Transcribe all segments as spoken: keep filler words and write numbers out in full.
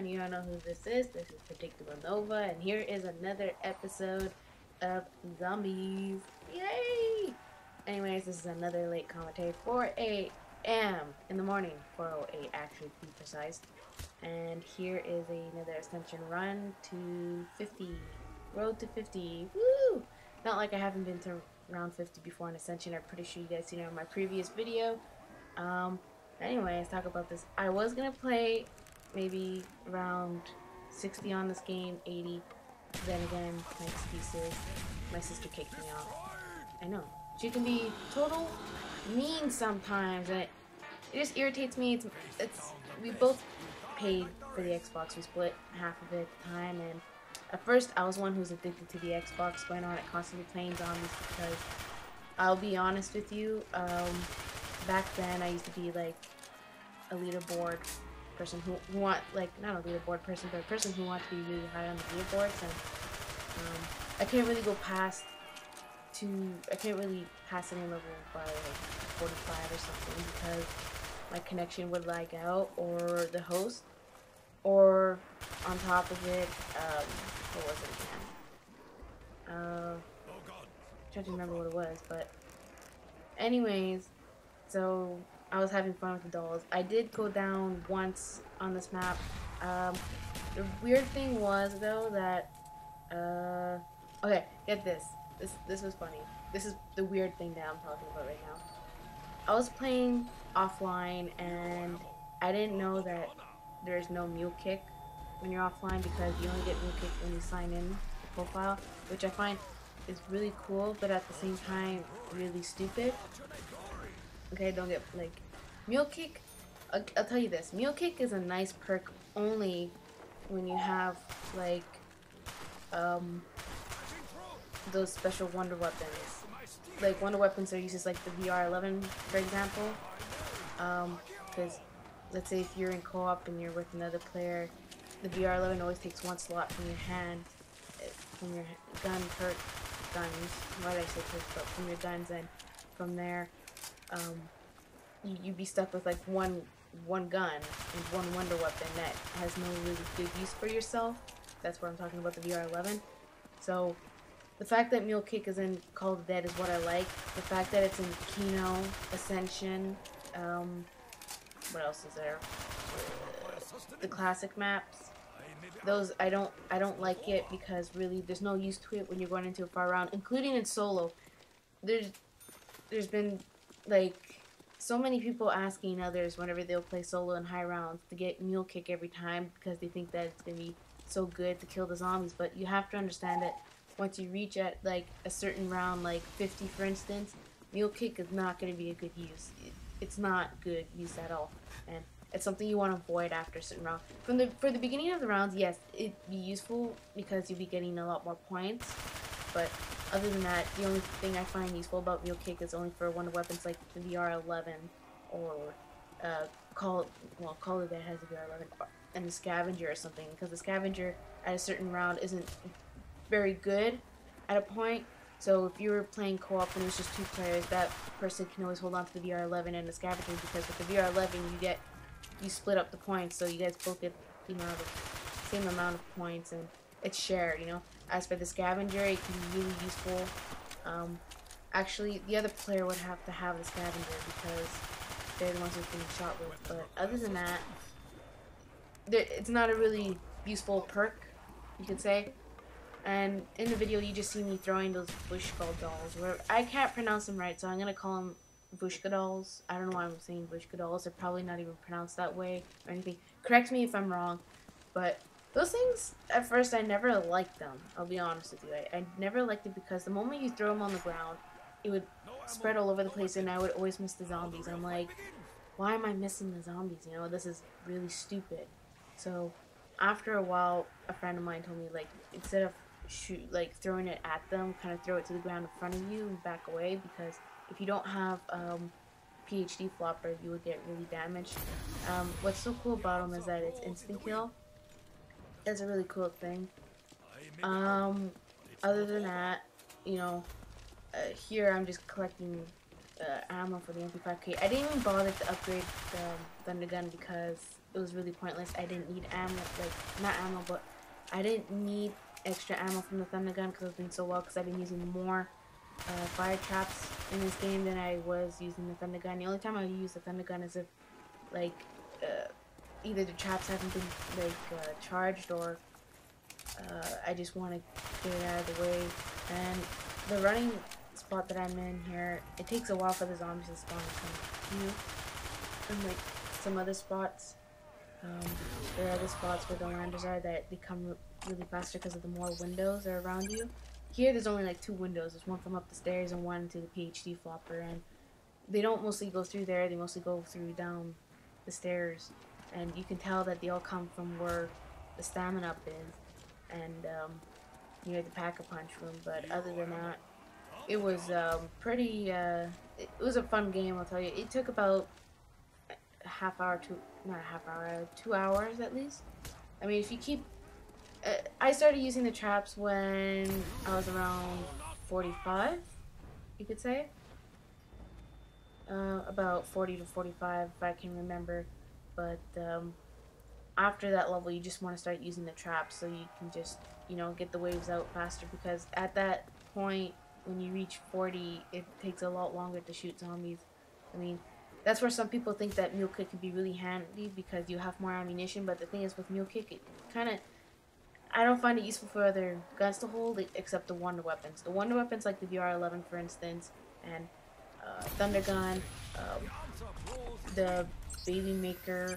and you all know who this is. This is Predictable Nova, and here is another episode of Zombies. Yay! Anyways, this is another late commentary, four A M in the morning, four oh eight actually, to be precise. And here is another Ascension run to fifty, road to fifty, woo! Not like I haven't been to round fifty before in Ascension. I'm pretty sure you guys seen it in my previous video. Um, anyways, talk about this. I was gonna play maybe around sixty on this game, eighty. Then again, my excuses. My sister kicked me off. I know. She can be total mean sometimes, and it, it just irritates me. It's, it's we both paid for the Xbox. We split half of it at the time, and at first I was one who was addicted to the Xbox, going on it constantly playing zombies, because I'll be honest with you, um, back then I used to be like a leaderboard person who, who want, like, not a leaderboard person, but a person who wants to be really high on the leaderboards, and um, I can't really go past to, I can't really pass any level by like forty-five or something, because my connection would lag out, or the host, or on top of it, um, what was it again? Uh, I'm trying to remember what it was, but anyways, so I was having fun with the dolls. I did go down once on this map. Um, the weird thing was though that, uh, okay, get this. This this was funny. This is the weird thing that I'm talking about right now. I was playing offline and I didn't know that there's no mule kick when you're offline, because you only get mule kick when you sign in the profile, which I find is really cool, but at the same time really stupid. Okay, don't get, like, mule kick, I'll, I'll tell you this, mule kick is a nice perk only when you have, like, um, those special Wonder Weapons. Like, Wonder Weapons are used as, like, the V R eleven, for example, um, because, let's say if you're in co-op and you're with another player, the V R eleven always takes one slot from your hand, from your gun perk, guns, why did I say perk, but from your guns, and from there, Um, you, you'd be stuck with like one one gun and one Wonder Weapon that has no really good use for yourself. That's what I'm talking about, the V R eleven. So the fact that Mule Kick is in Call of the Dead is what I like. The fact that it's in Kino, Ascension, um, what else is there? Uh, the classic maps. Those I don't I don't like it, because really there's no use to it when you're going into a far round, including in solo. There's there's been like so many people asking others whenever they'll play solo in high rounds to get mule kick every time, because they think that it's gonna be so good to kill the zombies. But you have to understand that once you reach at like a certain round, like fifty for instance, mule kick is not gonna be a good use. It, it's not good use at all, and it's something you want to avoid after a certain round. From the for the beginning of the rounds, yes, it'd be useful because you'll be getting a lot more points, but other than that, the only thing I find useful about Mule Kick is only for Wonder Weapons like the V R eleven or uh, Call well Call of the Dead has the V R eleven and the Scavenger or something, because the Scavenger at a certain round isn't very good at a point. So if you were playing co-op and it was just two players, that person can always hold on to the V R eleven and the Scavenger, because with the V R eleven you get you split up the points, so you guys both get the amount of, same amount of points, and it's shared, you know. As for the Scavenger, it can be really useful. Um, actually, the other player would have to have the Scavenger, because they're the ones who can shot with. But other than that, it's not a really useful perk, you could say. And in the video, you just see me throwing those Vushka dolls. Where I can't pronounce them right, so I'm gonna call them Vushka dolls. I don't know why I'm saying Vushka dolls. They're probably not even pronounced that way or anything. Correct me if I'm wrong, but those things, at first, I never liked them, I'll be honest with you. I, I never liked it, because the moment you throw them on the ground, it would spread all over the place, and I would always miss the zombies. I'm like, why am I missing the zombies? You know, this is really stupid. So, after a while, a friend of mine told me, like, instead of shoot, like throwing it at them, kind of throw it to the ground in front of you and back away, because if you don't have um, P H D flopper, you would get really damaged. Um, what's so cool about them is that it's instant kill. It's a really cool thing. Um, other than that, you know, uh, here I'm just collecting uh, ammo for the M P five K. I didn't even bother to upgrade the Thunder Gun, because it was really pointless. I didn't need ammo, like, not ammo, but I didn't need extra ammo from the Thunder Gun because it's been so well, because I've been using more uh, fire traps in this game than I was using the Thunder Gun. The only time I use the Thunder Gun is if, like, uh, either the traps haven't been, like, uh, charged, or uh, I just want to get it out of the way. And the running spot that I'm in here, it takes a while for the zombies to spawn and come to you. And, like, some other spots, um, there are other spots where the landers are that they come really faster because of the more windows that are around you. Here there's only like two windows. There's one from up the stairs and one to the P H D flopper, and they don't mostly go through there, they mostly go through down the stairs, and you can tell that they all come from where the stamina up is, and um, near the pack-a-punch room. But other than that, it was um, pretty, uh, it was a fun game, I'll tell you. It took about a half hour to, not a half hour, two hours at least. I mean, if you keep Uh, I started using the traps when I was around forty-five, you could say. Uh, about forty to forty-five, if I can remember. But um, after that level, you just want to start using the traps so you can just, you know, get the waves out faster. Because at that point, when you reach forty, it takes a lot longer to shoot zombies. I mean, that's where some people think that Mule Kick can be really handy because you have more ammunition. But the thing is, with Mule Kick, it kind of, I don't find it useful for other guns to hold except the Wonder Weapons. The Wonder Weapons, like the V R eleven, for instance, and uh, Thunder Gun, um, the Baby Maker.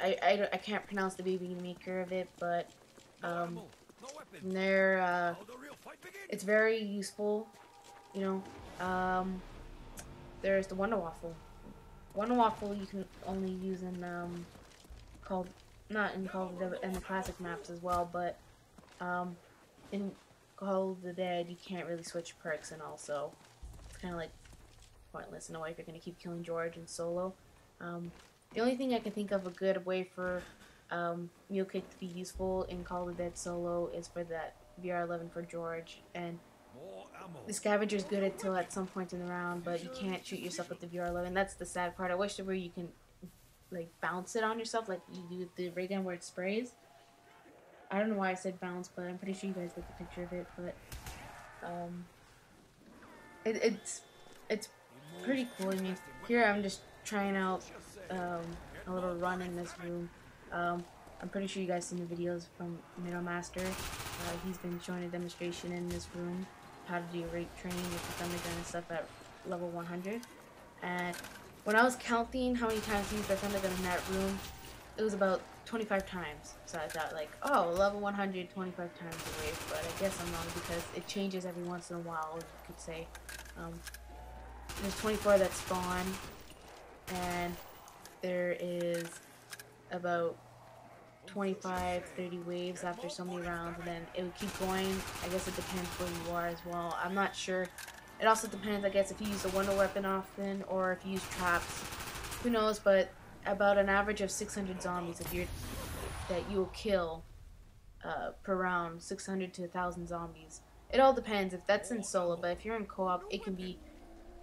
I, I, I can't pronounce the Baby Maker of it, but um, they're, uh, it's very useful, you know. Um, there's the Wonder Waffle. Wonder Waffle you can only use in um, called. Not in Call of the Dead, in the classic maps as well, but um, in Call of the Dead, you can't really switch perks, and also it's kind of like pointless in a way if you're going to keep killing George and solo. Um, the only thing I can think of a good way for um, Mule Kick to be useful in Call of the Dead solo is for that V R eleven for George, and the Scavenger's good until at some point in the round, but you can't shoot yourself with the V R eleven. That's the sad part. I wish there were you can, like, bounce it on yourself like you do with the Ray Gun where it sprays. I don't know why I said bounce, but I'm pretty sure you guys get the picture of it. But um, it, it's it's pretty cool. I mean, here I'm just trying out um, a little run in this room. Um, I'm pretty sure you guys seen the videos from Middle Master. Uh, he's been showing a demonstration in this room how to do rape training with the Thunder Gun and stuff at level one hundred. And when I was counting how many times I used the Thunder Gun in that room, it was about twenty-five times. So I thought, like, oh, level one hundred, twenty-five times a wave. But I guess I'm wrong because it changes every once in a while, you could say. Um, there's twenty-four that spawn, and there is about twenty-five, thirty waves after so many rounds, and then it would keep going. I guess it depends where you are as well. I'm not sure. It also depends, I guess, if you use a Wonder Weapon often or if you use traps. Who knows? But about an average of six hundred zombies if you're, that you'll kill uh, per round, six hundred to one thousand zombies. It all depends if that's in solo, but if you're in co-op, it can be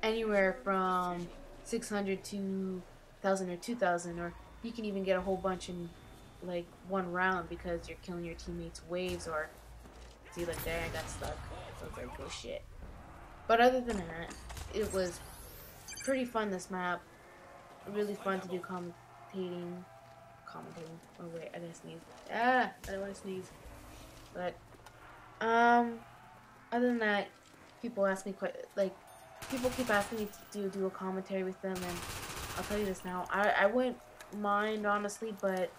anywhere from six hundred to one thousand or two thousand, or you can even get a whole bunch in like one round because you're killing your teammates' waves, or see, like, there, I got stuck. So it's like, oh shit. But other than that, it was pretty fun, this map. Really fun to do commentating. Commentating. Oh, wait, I gotta sneeze. Ah, I don't want to sneeze. But, um, other than that, people ask me quite, like, people keep asking me to do, do a commentary with them, and I'll tell you this now. I, I wouldn't mind, honestly, but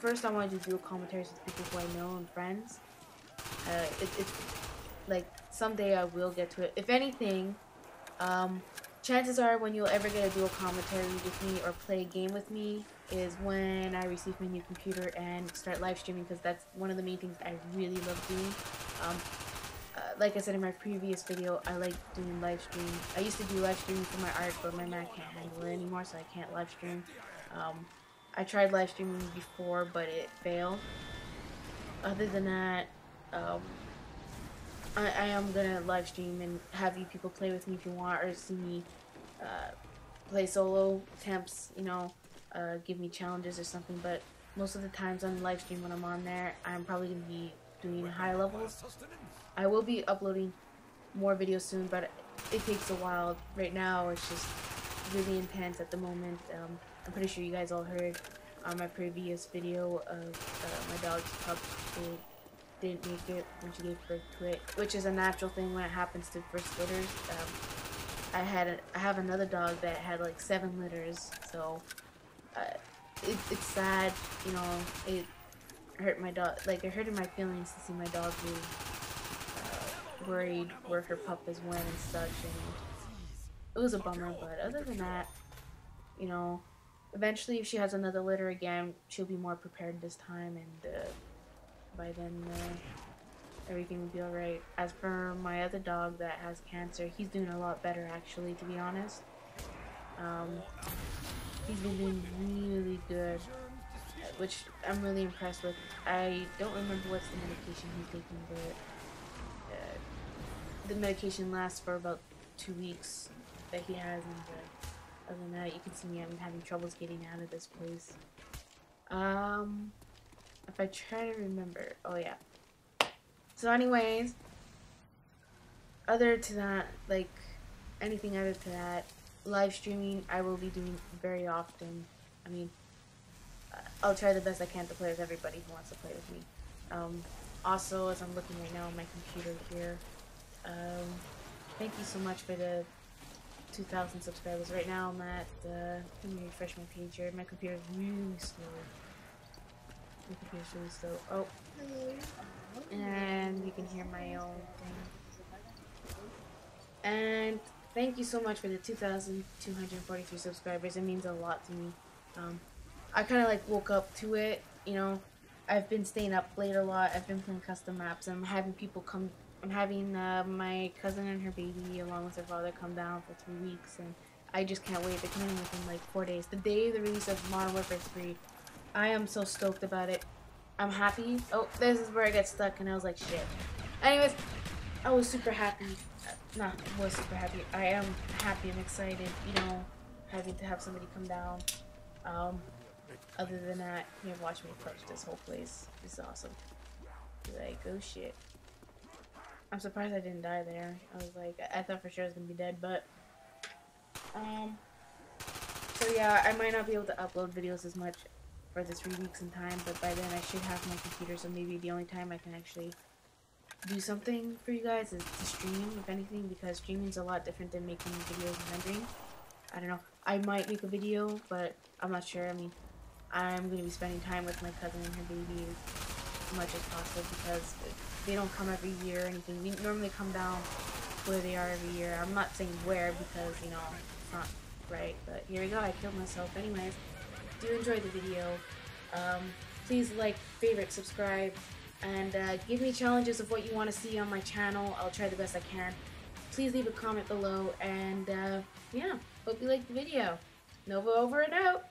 first I wanted to do commentaries with people who I know and friends. Uh, it, it's, like, someday I will get to it. If anything, um, chances are when you'll ever get a dual commentary with me or play a game with me is when I receive my new computer and start live streaming, because that's one of the main things I really love doing. Um, uh, like I said in my previous video, I like doing live stream. I used to do live streaming for my art, but my Mac can't handle it anymore, so I can't live stream. Um, I tried live streaming before, but it failed. Other than that, um, I, I am gonna live stream and have you people play with me if you want, or see me uh, play solo attempts, you know. uh, give me challenges or something, but most of the times on live stream when I'm on there, I'm probably going to be doing higher levels. I will be uploading more videos soon, but it takes a while. Right now, it's just really intense at the moment. Um, I'm pretty sure you guys all heard on my previous video of uh, my dog's pup. They didn't make it when she gave birth to it, which is a natural thing when it happens to first litters. Um, I had a, I have another dog that had like seven litters, so uh, it, it's sad, you know. It hurt my dog, like it hurted my feelings to see my dog be uh, worried where her pup is when and such, and it was a bummer. But other than that, you know, eventually if she has another litter again, she'll be more prepared this time, and uh, by then uh, everything will be alright. As for my other dog that has cancer, he's doing a lot better, actually, to be honest. Um, he's been doing really good, which I'm really impressed with. I don't remember what's the medication he's taking, but uh, the medication lasts for about two weeks that he has, and uh, other than that, you can see me I'm having troubles getting out of this place. Um... If I try to remember, oh yeah. So anyways, other to that, like anything other to that, live streaming I will be doing very often. I mean, I'll try the best I can to play with everybody who wants to play with me. Um, also, as I'm looking right now on my computer here, um, thank you so much for the two thousand subscribers. Right now I'm at, uh, let me refresh my page here. My computer is really slow. So, oh, and you can hear my own thing. And thank you so much for the two thousand two hundred forty-three subscribers. It means a lot to me. Um, I kind of like woke up to it, you know. I've been staying up late a lot. I've been playing custom maps. I'm having people come. I'm having uh, my cousin and her baby, along with her father, come down for three weeks, and I just can't wait. They're coming within like four days. The day of the release of Modern Warfare three. I am so stoked about it. I'm happy. Oh, this is where I got stuck and I was like, shit. Anyways, I was super happy. Uh, nah, I was super happy. I am happy and excited, you know, having to have somebody come down. Um, other than that, you have watched me clutch this whole place. This is awesome. Like, oh shit. I'm surprised I didn't die there. I was like, I, I thought for sure I was gonna be dead, but... Um... So yeah, I might not be able to upload videos as much for the three weeks in time, but by then I should have my computer, so maybe the only time I can actually do something for you guys is to stream, if anything, because streaming's a lot different than making videos and rendering. I don't know. I might make a video, but I'm not sure. I mean, I'm going to be spending time with my cousin and her baby as much as possible, because they don't come every year or anything. We normally come down where they are every year. I'm not saying where, because, you know, it's not right, but here we go. I killed myself anyways. If you enjoyed the video, um, please like, favorite, subscribe, and uh, give me challenges of what you want to see on my channel. I'll try the best I can. Please leave a comment below, and uh, yeah, hope you liked the video. Nova over and out!